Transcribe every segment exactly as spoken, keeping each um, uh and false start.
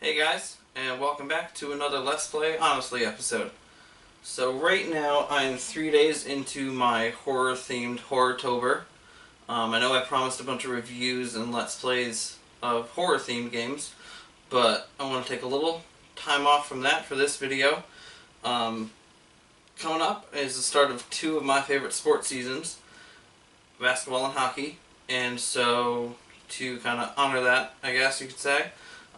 Hey guys, and welcome back to another Let's Play Honestly episode. So right now I am three days into my horror-themed Horrortober. Um, I know I promised a bunch of reviews and Let's Plays of horror-themed games, but I want to take a little time off from that for this video. Um, coming up is the start of two of my favorite sports seasons, basketball and hockey, and so to kind of honor that, I guess you could say,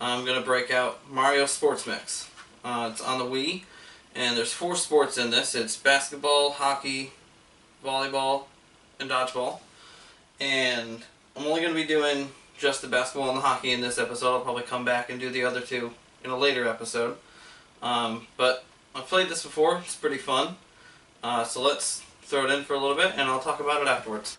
I'm going to break out Mario Sports Mix. Uh, it's on the Wii, and there's four sports in this. It's basketball, hockey, volleyball, and dodgeball. And I'm only going to be doing just the basketball and the hockey in this episode. I'll probably come back and do the other two in a later episode. Um, but I've played this before. It's pretty fun. Uh, so let's throw it in for a little bit, and I'll talk about it afterwards.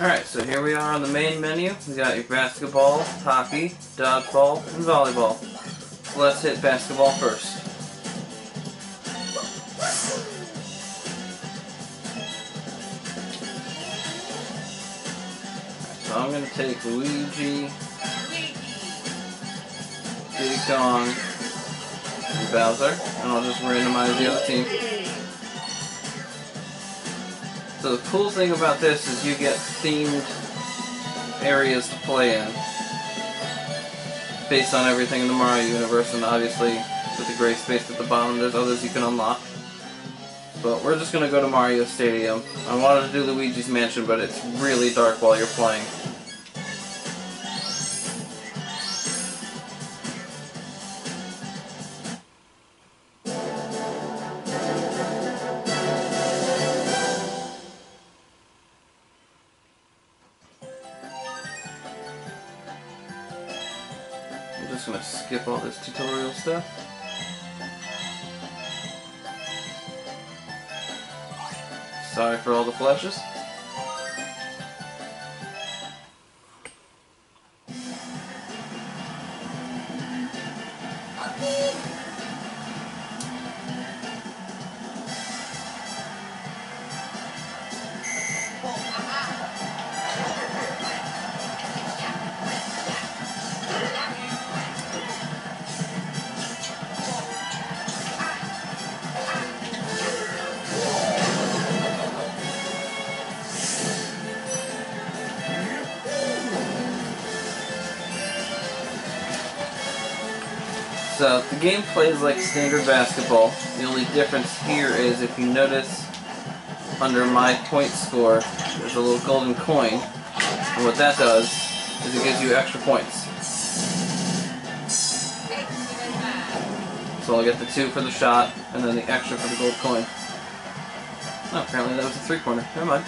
Alright, so here we are on the main menu. We got your basketball, hockey, dodgeball, and volleyball. So let's hit basketball first. So I'm going to take Luigi, Big Dong, and Bowser, and I'll just randomize the other team. So the cool thing about this is you get themed areas to play in based on everything in the Mario universe, and obviously with the gray space at the bottom there's others you can unlock. But we're just going to go to Mario Stadium. I wanted to do Luigi's Mansion, but it's really dark while you're playing. I'm just going to skip all this tutorial stuff. Sorry for all the flashes. So the game plays like standard basketball. The only difference here is, if you notice, under my point score, there's a little golden coin, and what that does is it gives you extra points. So I'll get the two for the shot, and then the extra for the gold coin. Oh, apparently that was a three-pointer. Never mind.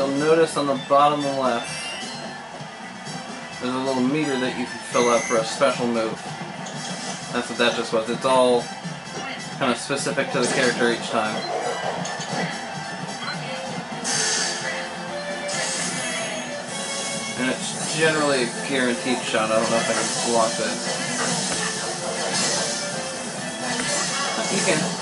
you'll notice on the bottom left, there's a little meter that you can fill up for a special move. That's what that just was. It's all kind of specific to the character each time. And it's generally a guaranteed shot. I don't know if I can block that. You can.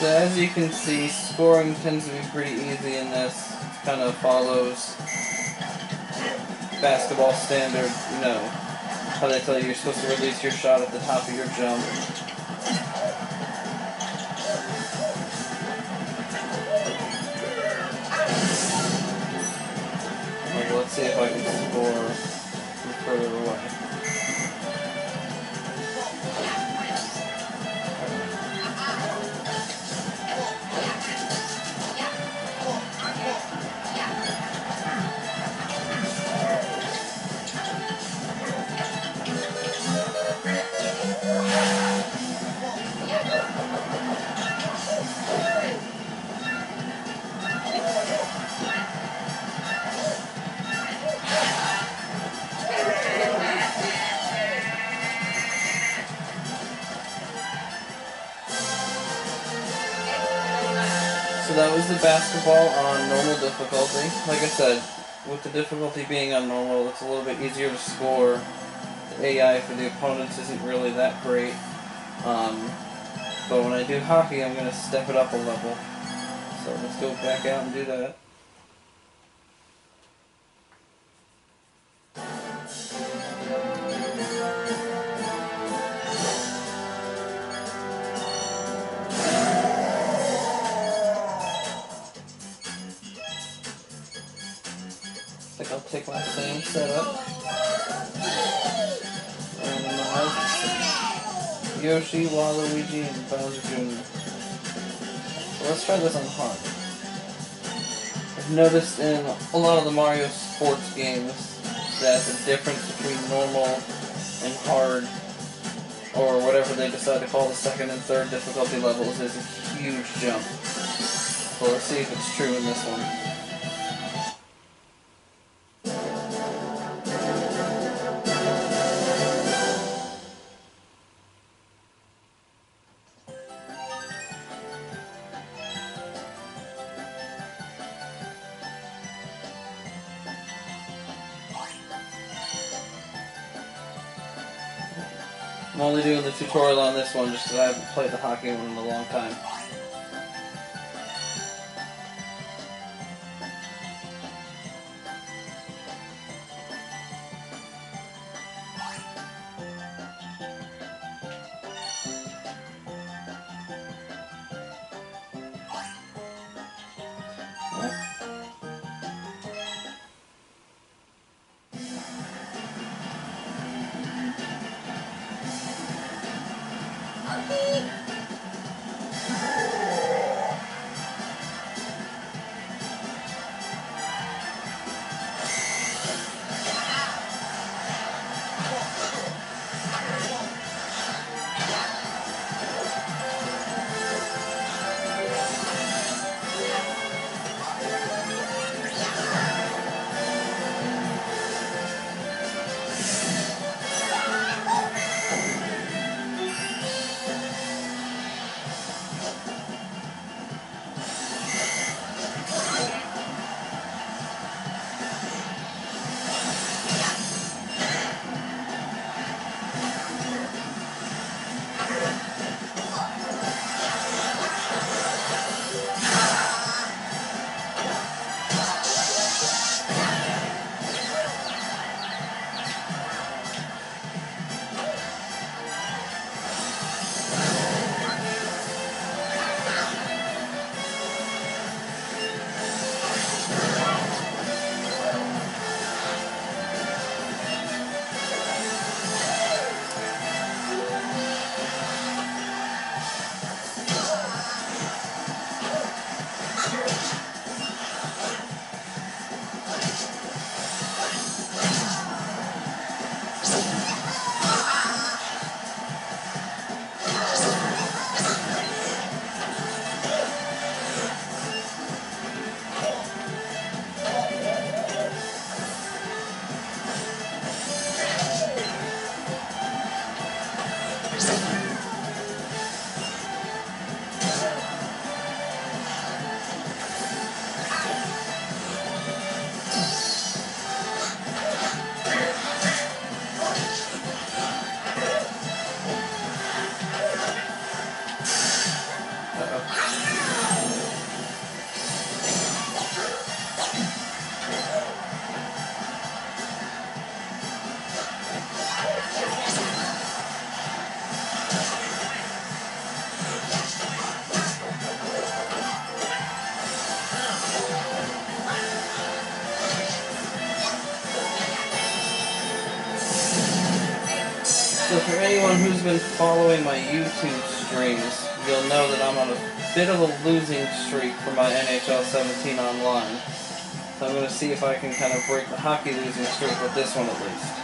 So as you can see, scoring tends to be pretty easy in this. It kind of follows basketball standard, you know, how they tell you you're supposed to release your shot at the top of your jump. so that was the basketball on normal difficulty. Like I said, with the difficulty being on normal, it's a little bit easier to score. The A I for the opponents isn't really that great. Um, but when I do hockey, I'm going to step it up a level. So let's go back out and do that. I think I'll take my same setup. Randomize. Yoshi, Waluigi, and Bowser Junior So let's try this on hard. I've noticed in a lot of the Mario sports games that the difference between normal and hard, or whatever they decide to call the second and third difficulty levels, is a huge jump. So let's see if it's true in this one. I'm only doing the tutorial on this one just because I haven't played the hockey one in a long time. So for anyone who's been following my YouTube streams, you'll know that I'm on a bit of a losing streak for my N H L seventeen online. So I'm going to see if I can kind of break the hockey losing streak with this one at least.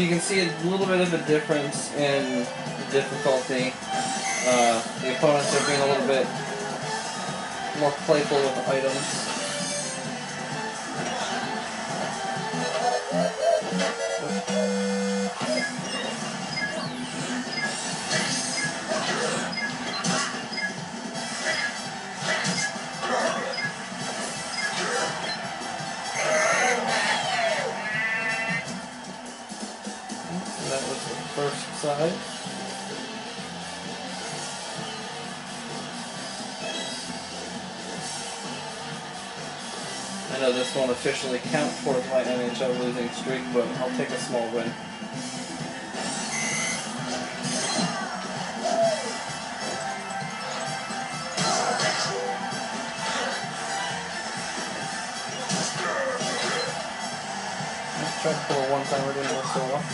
you can see a little bit of a difference in the difficulty. Uh, the opponents are being a little bit more playful with the items. Side. I know this won't officially count towards my N H L losing streak, but I'll take a small win. Let's try to pull a one-timer, didn't work so well.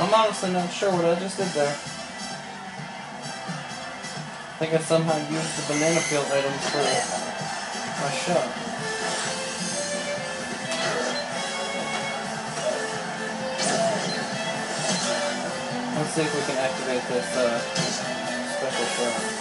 I'm honestly not sure what I just did there. I think I somehow used the banana peel items for my shot. Let's see if we can activate this uh, special shot.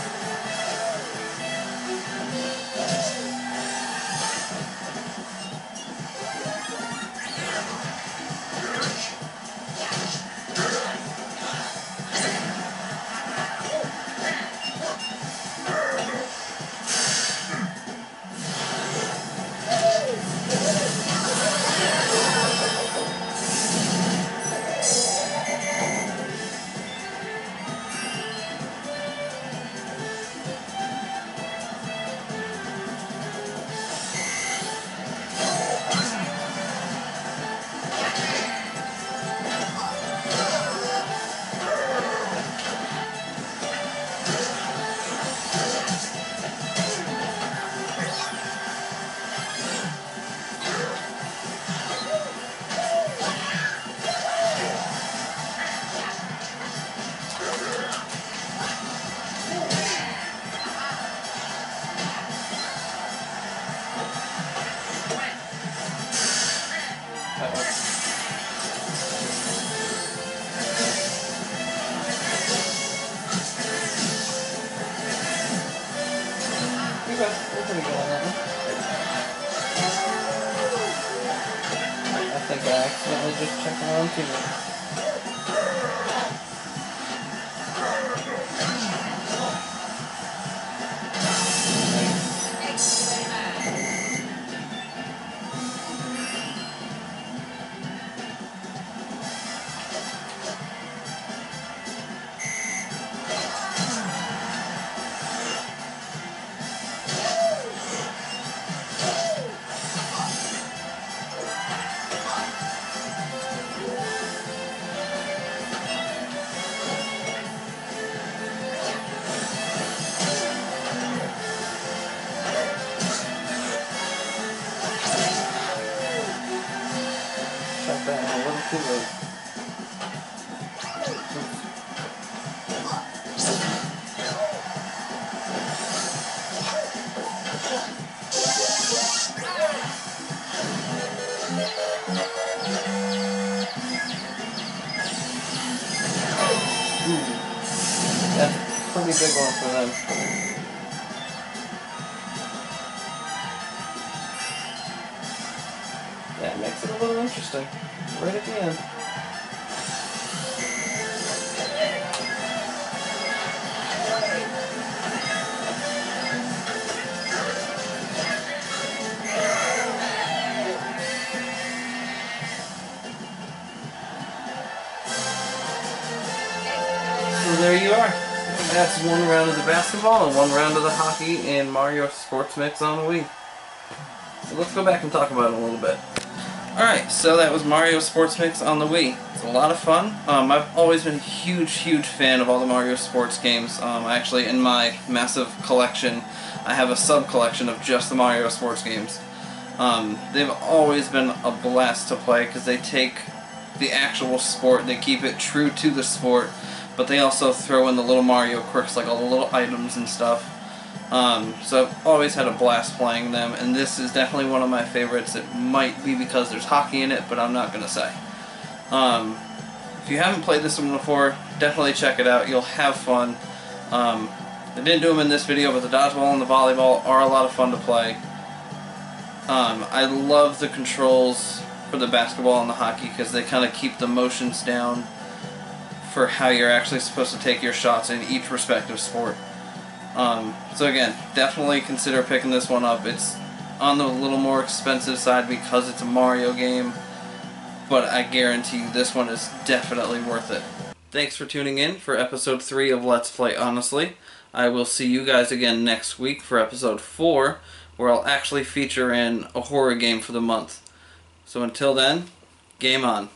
Pretty big one for them. That makes it a little interesting. Right at the end. that's one round of the basketball and one round of the hockey and Mario Sports Mix on the Wii. So let's go back and talk about it a little bit. Alright, so that was Mario Sports Mix on the Wii. It's a lot of fun. Um, I've always been a huge, huge fan of all the Mario sports games. Um, actually, in my massive collection, I have a sub-collection of just the Mario sports games. Um, they've always been a blast to play because they take the actual sport, they keep it true to the sport, but they also throw in the little Mario quirks, like all the little items and stuff. Um, so I've always had a blast playing them, and this is definitely one of my favorites. It might be because there's hockey in it, but I'm not going to say. Um, if you haven't played this one before, definitely check it out. You'll have fun. Um, I didn't do them in this video, but the dodgeball and the volleyball are a lot of fun to play. Um, I love the controls for the basketball and the hockey because they kind of keep the motions down for how you're actually supposed to take your shots in each respective sport. Um, so again, definitely consider picking this one up. It's on the little more expensive side because it's a Mario game, but I guarantee you this one is definitely worth it. Thanks for tuning in for episode three of Let's Play Honestly. I will see you guys again next week for episode four, where I'll actually feature in a horror game for the month. So until then, game on.